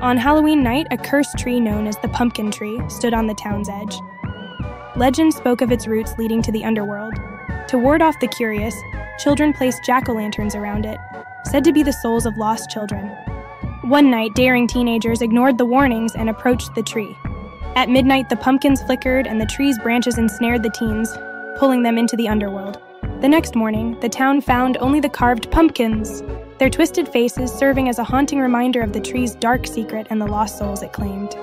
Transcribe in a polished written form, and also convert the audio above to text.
On Halloween night, a cursed tree known as the pumpkin tree stood on the town's edge. Legend spoke of its roots leading to the underworld. To ward off the curious, children placed jack-o'-lanterns around it, said to be the souls of lost children. One night, daring teenagers ignored the warnings and approached the tree. At midnight, the pumpkins flickered and the tree's branches ensnared the teens, pulling them into the underworld. The next morning, the town found only the carved pumpkins, their twisted faces serving as a haunting reminder of the tree's dark secret and the lost souls it claimed.